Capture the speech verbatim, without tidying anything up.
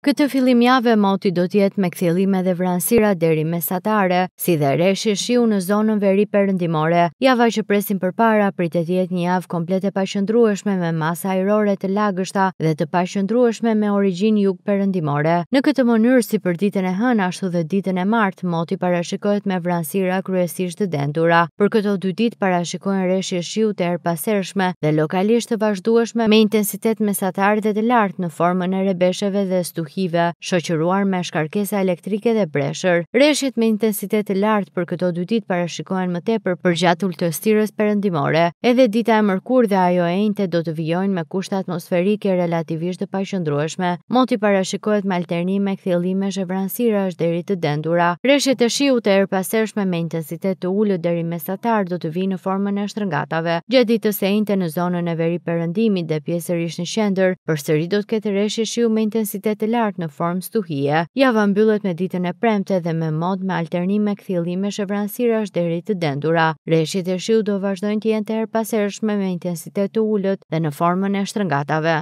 Këtë fillimjavë moti do të jetë me kthjellime dhe vranësira deri mesatare, si dhe reshje shiu në zonën veri perëndimore. Java që presim përpara pritet të jetë një javë komplet e paqëndrueshme me masa ajrore të lagështa dhe të paqëndrueshme me origjinë jug perëndimore. Në këtë mënyrë, si për ditën e hënë ashtu dhe ditën e martë, moti parashikohet me vranësira kryesisht të dentura. Për këto dy ditë parashikohen reshje shiu të erpasershme dhe lokalisht të vazhdueshme me intensitet mesatar dhe të lartë në formën e rebesheve dhe stuhive, shoqëruar me shkarkesa elektrike dhe breshër. Reshjet me intensitet të lartë për këto dy ditë parashikohen më tepër përgjatë ultësirës perëndimore. Edhe dita e mërkurë dhe ajo e njëjtë do të vijojnë me kushte atmosferike relativisht të paqëndrueshme. Moti parashikohet me alternime kthjellimesh e vranësirash deri të dendura. Reshjet e shiut të erpasershme me intensitet të ulët deri mesatar do të vijnë në formën e shtrëngatave. Gjatë ditës së njëjtë në zonën e veri perëndimit dhe pjesërisht në qendër, përsëri do të ketë reshje shiu me intensitet të lartë në formë stuhie. Java mbyllet me ditën e premte dhe me mod me alternime kthjellimesh e vranësirash deri të dendura. Reshjet e shiu do vazhdojnë të jenë të erpasershme me intensitet të ulët dhe në formën e shtrëngatave.